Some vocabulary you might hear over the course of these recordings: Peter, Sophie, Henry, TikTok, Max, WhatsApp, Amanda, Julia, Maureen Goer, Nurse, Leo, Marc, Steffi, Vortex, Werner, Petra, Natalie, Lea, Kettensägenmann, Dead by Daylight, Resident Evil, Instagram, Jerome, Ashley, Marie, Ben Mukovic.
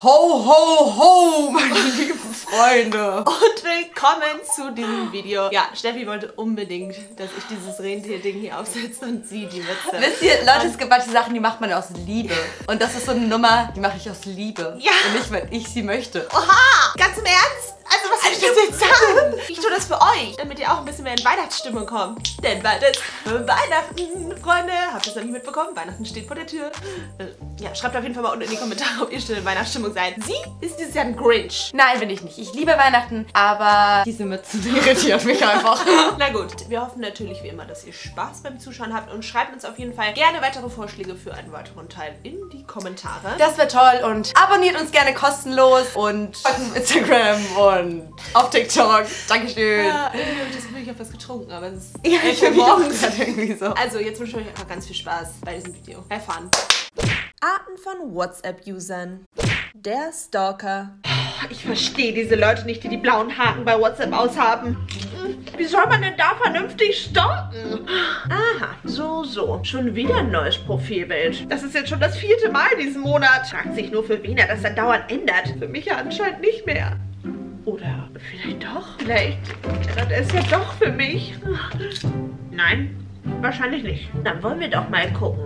Ho, ho, ho, meine lieben Freunde! Und willkommen zu diesem Video. Ja, Steffi wollte unbedingt, dass ich dieses Rentier-Ding hier aufsetze und sie die Mütze. Wisst ihr, Leute, es gibt manche Sachen, die macht man aus Liebe. Und das ist so eine Nummer, die mache ich aus Liebe. Ja. Und nicht, weil ich sie möchte. Oha! Ganz im Ernst? Also, was soll ich das jetzt sagen? Ich tue das für euch, damit ihr auch ein bisschen mehr in Weihnachtsstimmung kommt. Denn bald ist Weihnachten, Freunde. Habt ihr es noch nicht mitbekommen? Weihnachten steht vor der Tür. Ja, schreibt auf jeden Fall mal unten in die Kommentare, ob ihr schon in Weihnachtsstimmung seid. Sie ist dieses Jahr ein Grinch. Nein, bin ich nicht. Ich liebe Weihnachten, aber diese Mütze irritiert mich einfach. Na gut, wir hoffen natürlich wie immer, dass ihr Spaß beim Zuschauen habt und schreibt uns auf jeden Fall gerne weitere Vorschläge für einen weiteren Teil in die Kommentare. Das wäre toll und abonniert uns gerne kostenlos und folgt Instagram und auf TikTok. Dankeschön. Ja, irgendwie habe ich das Gefühl, ich habe was getrunken, aber es ist ja, ich bin irgendwie so. Also, jetzt wünsche ich euch einfach ganz viel Spaß bei diesem Video. Have fun. Arten von WhatsApp-Usern. Der Stalker. Ich verstehe diese Leute nicht, die die blauen Haken bei WhatsApp aushaben. Wie soll man denn da vernünftig stalken? Aha, so, so. Schon wieder ein neues Profilbild. Das ist jetzt schon das 4. Mal diesen Monat. Fragt sich nur, für wen er das dann dauernd ändert. Für mich ja anscheinend nicht mehr. Oder vielleicht doch. Vielleicht ändert er es ja doch für mich. Nein, wahrscheinlich nicht. Dann wollen wir doch mal gucken.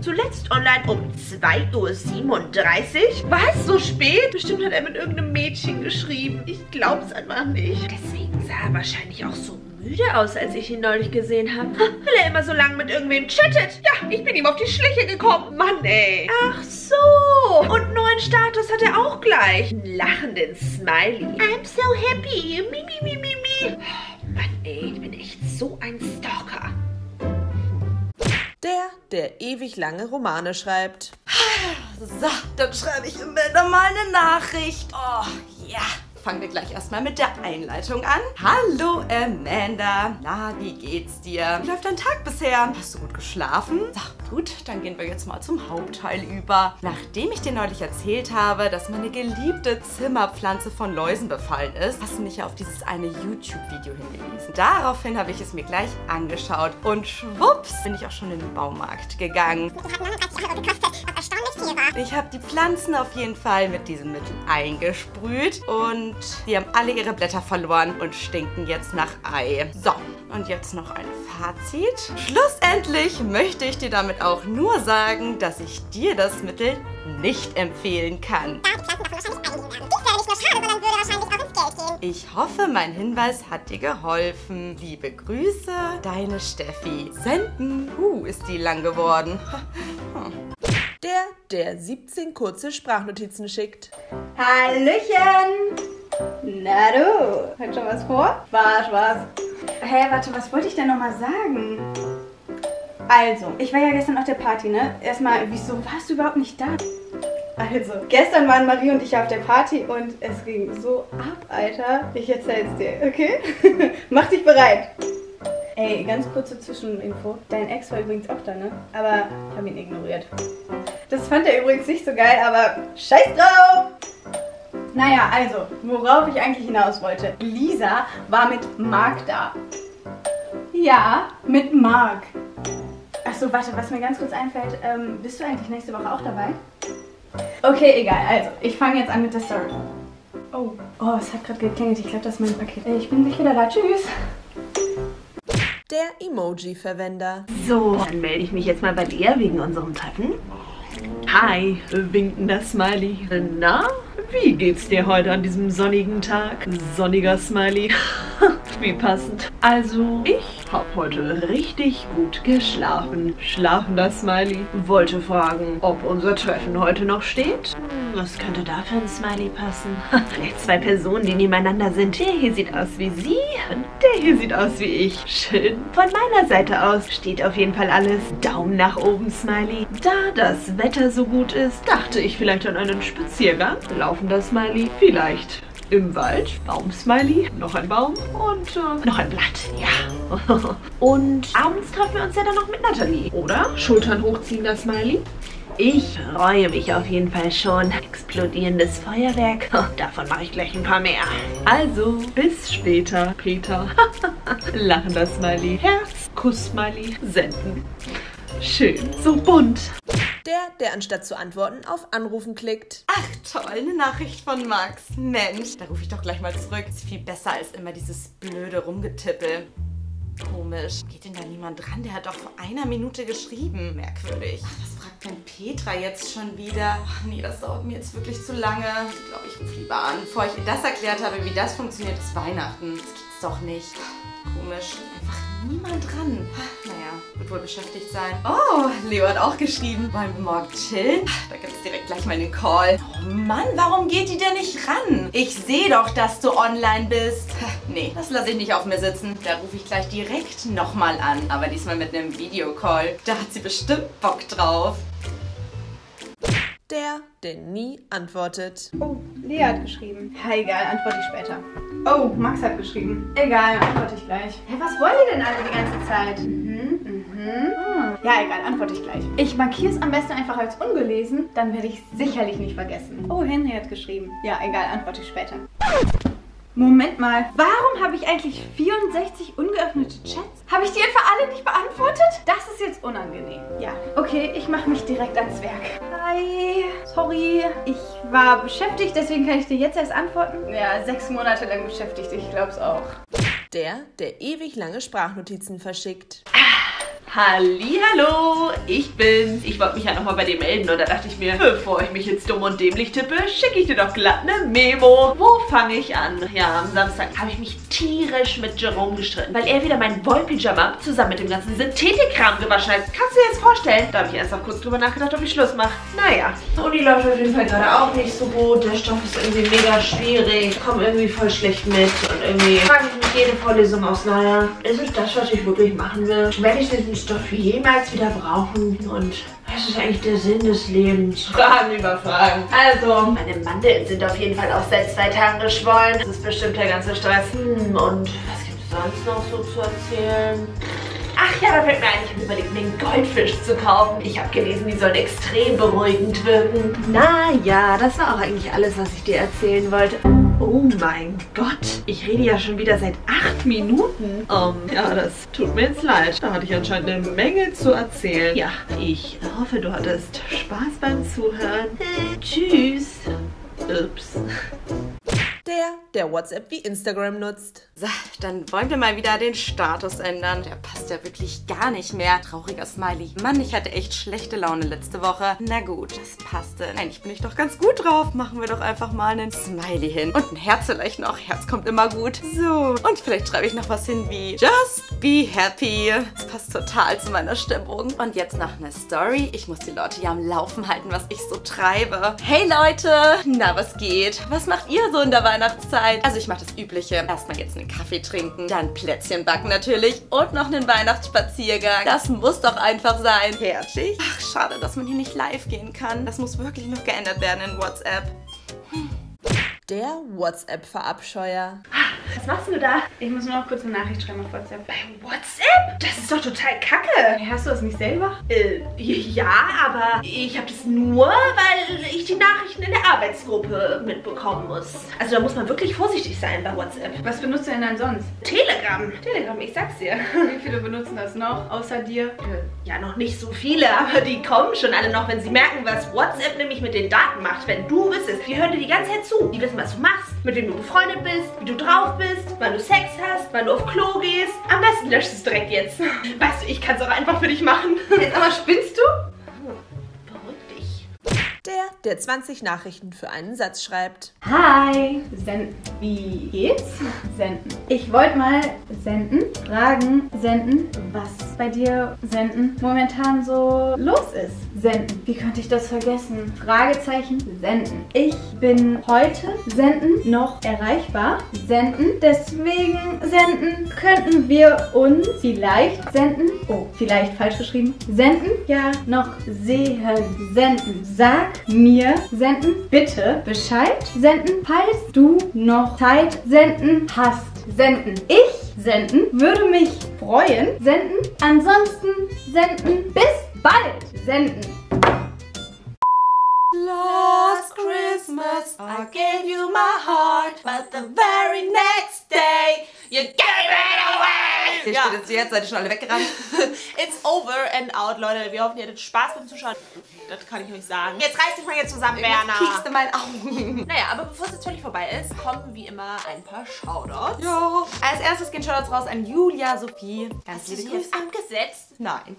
Zuletzt online um 2.37 Uhr. Was? So spät? Bestimmt hat er mit irgendeinem Mädchen geschrieben. Ich glaub's einfach nicht. Deswegen sah er wahrscheinlich auch so müde aus, als ich ihn neulich gesehen habe. Weil er immer so lange mit irgendwem chattet. Ja, ich bin ihm auf die Schliche gekommen. Mann, ey. Ach so. Und neuen Status hat er auch gleich. Einen lachenden Smiley. I'm so happy. Mi, mi, mi, mi, mi. Oh, Mann, ey. Ich bin echt so ein Stalker. Der ewig lange Romane schreibt. So, dann schreibe ich immer mal eine Nachricht. Oh, ja. Fangen wir gleich erstmal mit der Einleitung an. Hallo Amanda, na, wie geht's dir? Wie läuft dein Tag bisher? Hast du gut geschlafen? So, gut, dann gehen wir jetzt mal zum Hauptteil über. Nachdem ich dir neulich erzählt habe, dass meine geliebte Zimmerpflanze von Läusen befallen ist, hast du mich ja auf dieses eine YouTube-Video hingewiesen. Daraufhin habe ich es mir gleich angeschaut und schwupps bin ich auch schon in den Baumarkt gegangen. Ich habe die Pflanzen auf jeden Fall mit diesem Mittel eingesprüht und die haben alle ihre Blätter verloren und stinken jetzt nach Ei. So, und jetzt noch ein Fazit. Schlussendlich möchte ich dir damit auch nur sagen, dass ich dir das Mittel nicht empfehlen kann. Ich hoffe, mein Hinweis hat dir geholfen. Liebe Grüße, deine Steffi. Senden. Ist die lang geworden. Der 17 kurze Sprachnotizen schickt. Hallöchen! Na du, hat schon was vor? War Spaß. Hä, warte, was wollte ich denn nochmal sagen? Also, ich war ja gestern auf der Party, ne? Erstmal, wieso warst du überhaupt nicht da? Also, gestern waren Marie und ich auf der Party und es ging so ab, Alter. Ich erzähl's dir, okay? Mach dich bereit. Ey, ganz kurze Zwischeninfo. Dein Ex war übrigens auch da, ne? Aber ich habe ihn ignoriert. Das fand er übrigens nicht so geil, aber scheiß drauf! Naja, also, worauf ich eigentlich hinaus wollte. Lisa war mit Marc da. Ja, mit Marc. Achso, warte, was mir ganz kurz einfällt. Bist du eigentlich nächste Woche auch dabei? Okay, egal. Also, ich fange jetzt an mit der Story. Oh, es hat gerade geklingelt. Ich glaube, das ist mein Paket. Ich bin gleich wieder da. Tschüss! Der Emoji-Verwender. So, dann melde ich mich jetzt mal bei Lea wegen unserem Treffen. Hi, winkender Smiley. Na, wie geht's dir heute an diesem sonnigen Tag? Sonniger Smiley. Wie passend. Also, ich habe heute richtig gut geschlafen. Schlafender Smiley. Wollte fragen, ob unser Treffen heute noch steht. Was könnte da für ein Smiley passen? Vielleicht zwei Personen, die nebeneinander sind. Der hier sieht aus wie sie und der hier sieht aus wie ich. Schön. Von meiner Seite aus steht auf jeden Fall alles. Daumen nach oben, Smiley. Da das Wetter so gut ist, dachte ich vielleicht an einen Spaziergang. Laufender Smiley. Vielleicht im Wald, Baum-Smiley, noch ein Baum und noch ein Blatt, ja. Und abends treffen wir uns ja dann noch mit Natalie, oder? Schultern hochziehender Smiley. Ich freue mich auf jeden Fall schon. Explodierendes Feuerwerk. Davon mache ich gleich ein paar mehr. Also, bis später, Peter. Lachender Smiley, Herz, Kuss-Smiley, senden. Schön, so bunt. Der anstatt zu antworten, auf Anrufen klickt. Ach toll, eine Nachricht von Max. Mensch, da rufe ich doch gleich mal zurück. Ist viel besser als immer dieses blöde Rumgetippel. Komisch. Geht denn da niemand dran? Der hat doch vor einer Minute geschrieben. Merkwürdig. Ach, was fragt denn Petra jetzt schon wieder? Ach nee, das dauert mir jetzt wirklich zu lange. Ich glaube, ich rufe lieber an. Bevor ich ihr das erklärt habe, wie das funktioniert, ist Weihnachten. Das gibt's doch nicht. Komisch. Einfach niemand dran. Naja, wird wohl beschäftigt sein. Oh, Leo hat auch geschrieben. Wollen wir morgen chillen? Da gibt's direkt gleich mal einen Call. Oh Mann, warum geht die denn nicht ran? Ich sehe doch, dass du online bist. Nee, das lasse ich nicht auf mir sitzen. Da rufe ich gleich direkt nochmal an. Aber diesmal mit einem Videocall. Da hat sie bestimmt Bock drauf. Der nie antwortet. Oh, Lea hat geschrieben. Ja, egal, antworte ich später. Oh, Max hat geschrieben. Egal, antworte ich gleich. Hä, was wollen die denn alle die ganze Zeit? Ja, egal, antworte ich gleich. Ich markiere es am besten einfach als ungelesen, dann werde ich es sicherlich nicht vergessen. Oh, Henry hat geschrieben. Ja, egal, antworte ich später. Moment mal, warum habe ich eigentlich 64 ungeöffnete Chats? Habe ich die etwa alle nicht beantwortet? Das ist jetzt unangenehm. Ja, okay, ich mache mich direkt ans Werk. Hi, sorry, ich war beschäftigt, deswegen kann ich dir jetzt erst antworten. Ja, 6 Monate lang beschäftigt, ich glaub's auch. Der ewig lange Sprachnotizen verschickt. Hallihallo, ich bin's. Ich wollte mich ja nochmal bei dir melden und da dachte ich mir, bevor ich mich jetzt dumm und dämlich tippe, schicke ich dir doch glatt eine Memo. Wo fange ich an? Ja, am Samstag habe ich mich tierisch mit Jerome gestritten, weil er wieder meinen Wollpyjama zusammen mit dem ganzen Synthetikkram gewaschen hat. Kannst du dir das vorstellen? Da habe ich erst noch kurz drüber nachgedacht, ob ich Schluss mache. Naja, Uni läuft auf jeden Fall gerade auch nicht so gut. Der Stoff ist irgendwie mega schwierig. Ich komme irgendwie voll schlecht mit und irgendwie frage ich mich jede Vorlesung auseinander. Ist es das, was ich wirklich machen will? Werde ich diesen Stoff jemals wieder brauchen und was ist eigentlich der Sinn des Lebens? Fragen über Fragen. Also, meine Mandeln sind auf jeden Fall auch seit 2 Tagen geschwollen. Das ist bestimmt der ganze Stress. Und was gibt es sonst noch so zu erzählen? Ach ja, da fällt mir ein, ich habe überlegt, mir einen Goldfisch zu kaufen. Ich habe gelesen, die sollen extrem beruhigend wirken. Naja, das war auch eigentlich alles, was ich dir erzählen wollte. Oh mein Gott, ich rede ja schon wieder seit 8 Minuten. Ja, das tut mir jetzt leid. Da hatte ich anscheinend eine Menge zu erzählen. Ja, ich hoffe, du hattest Spaß beim Zuhören. Tschüss. Ups. Der WhatsApp wie Instagram nutzt. So, dann wollen wir mal wieder den Status ändern. Der passt ja wirklich gar nicht mehr. Trauriger Smiley. Mann, ich hatte echt schlechte Laune letzte Woche. Na gut, das passte. Eigentlich bin ich doch ganz gut drauf. Machen wir doch einfach mal einen Smiley hin. Und ein Herz vielleicht noch. Herz kommt immer gut. So, und vielleicht schreibe ich noch was hin wie Just be happy. Das passt total zu meiner Stimmung. Und jetzt noch eine Story. Ich muss die Leute ja am Laufen halten, was ich so treibe. Hey Leute, na was geht? Was macht ihr so in der Weile? Weihnachtszeit. Also ich mache das Übliche. Erstmal jetzt einen Kaffee trinken, dann Plätzchen backen natürlich und noch einen Weihnachtsspaziergang. Das muss doch einfach sein. Fertig. Ach, schade, dass man hier nicht live gehen kann. Das muss wirklich noch geändert werden in WhatsApp. Der WhatsApp-Verabscheuer. Was machst du da? Ich muss nur noch kurz eine Nachricht schreiben auf WhatsApp. Bei WhatsApp? Das ist doch total kacke. Hast du das nicht selber? Ja, aber ich habe das nur, weil ich die Nachrichten in der Arbeitsgruppe mitbekommen muss. Also da muss man wirklich vorsichtig sein bei WhatsApp. Was benutzt du denn dann sonst? Telegram. Telegram, ich sag's dir. Wie viele benutzen das noch, außer dir? Ja, noch nicht so viele, aber die kommen schon alle noch, wenn sie merken, was WhatsApp nämlich mit den Daten macht. Wenn du wissest, die hören dir die ganze Zeit zu. Die wissen, was du machst, mit wem du befreundet bist, wie du drauf bist, wann du Sex hast, wann du auf Klo gehst. Am besten löscht es direkt jetzt. Weißt du, ich kann es auch einfach für dich machen. Jetzt aber spinnst du? Der 20 Nachrichten für einen Satz schreibt. Hi, senden. Wie geht's? Senden. Ich wollte mal senden, fragen, senden, was bei dir senden momentan so los ist. Senden. Wie konnte ich das vergessen? Fragezeichen, senden. Ich bin heute senden noch erreichbar. Senden. Deswegen senden. Könnten wir uns vielleicht senden? Oh, vielleicht falsch geschrieben. Senden. Ja, noch sehen. Senden. Sag mir senden, bitte Bescheid senden, falls du noch Zeit senden hast. Senden. Ich senden, würde mich freuen. Senden, ansonsten senden, bis bald senden. Last Christmas I gave you my heart, but the very next day you gave it away. Jetzt seid ihr schon alle weggerannt. It's over and out, Leute. Wir hoffen, ihr hattet Spaß beim Zuschauen. Das kann ich euch sagen. Jetzt reiß dich mal hier zusammen, Werner. Kriegst du meinen Augen. Naja, aber bevor es jetzt völlig vorbei ist, kommen wie immer ein paar Shoutouts. Ja. Als erstes gehen Shoutouts raus an Julia, Sophie. Ganz liebe Grüße. Abgesetzt? Nein.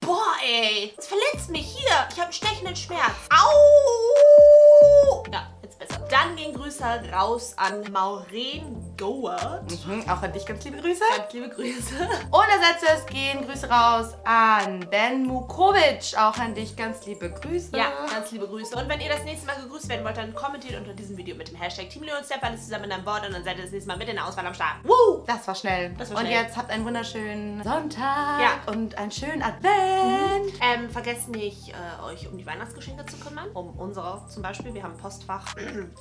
Boah, ey. Das verletzt mich. Hier, ich habe einen stechenden Schmerz. Au! Ja, jetzt besser. Dann gehen Grüße raus an Maureen Goer. Mhm, auch an dich ganz liebe Grüße. Ganz liebe Grüße. Und als letztes gehen Grüße raus an Ben Mukovic. Auch an dich ganz liebe Grüße. Ja, ganz liebe Grüße. Und wenn ihr das nächste Mal gegrüßt werden wollt, dann kommentiert unter diesem Video mit dem Hashtag Team Leo und Steffi alles zusammen in einem Wort und dann seid ihr das nächste Mal mit in der Auswahl am Start. Woo! Das war schnell. Das war schnell. Und jetzt habt einen wunderschönen Sonntag. Ja. Und einen schönen Advent. Mhm. Vergesst nicht, euch um die Weihnachtsgeschenke zu kümmern. Um unsere zum Beispiel. Wir haben ein Postfach.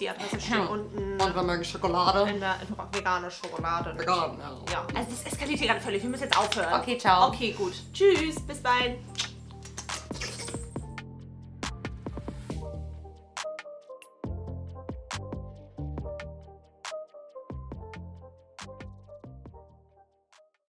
Die Adresse steht unten. Und wir mögen Schokolade. In vegane Schokolade. Vegan, ja. Also das eskaliert hier gerade völlig. Wir müssen jetzt aufhören. Okay, ciao. Okay, gut. Tschüss. Bis bald.